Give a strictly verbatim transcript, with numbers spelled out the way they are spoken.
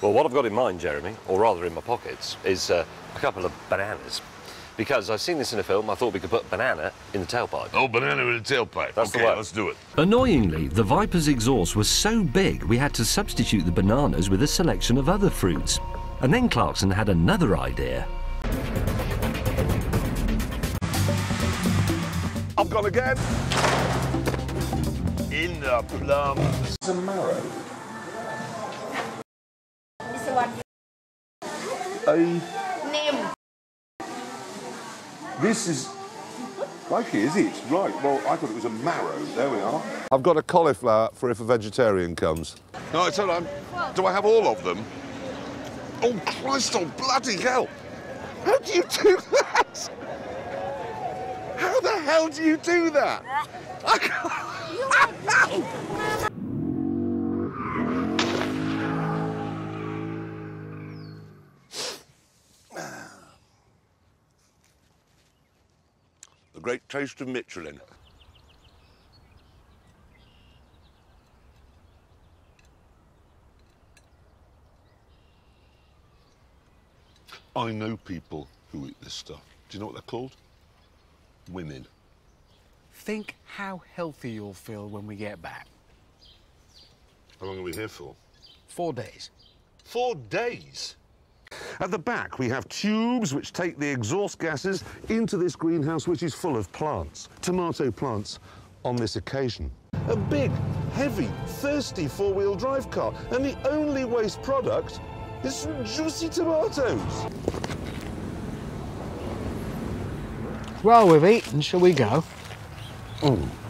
Well, what I've got in mind, Jeremy, or rather in my pockets, is uh, a couple of bananas. Because I've seen this in a film, I thought we could put banana in the tailpipe. Oh, banana in the tailpipe. That's okay, the way. Let's do it. Annoyingly, the Viper's exhaust was so big, we had to substitute the bananas with a selection of other fruits. And then Clarkson had another idea. I've gone again. In the plums. Some marrow. I... This is likely, is it? Right, well, I thought it was a marrow. There we are. I've got a cauliflower for if a vegetarian comes. No, it's all right. Do I have all of them? Oh, Christ, oh, bloody hell! How do you do that? How the hell do you do that? I can't... The great taste of Michelin. I know people who eat this stuff. Do you know what they're called? Women. Think how healthy you'll feel when we get back. How long are we here for? Four days. Four days? At the back, we have tubes which take the exhaust gases into this greenhouse, which is full of plants, tomato plants, on this occasion. A big, heavy, thirsty four-wheel drive car, and the only waste product is some juicy tomatoes. Well, we've eaten, shall we go? Oh.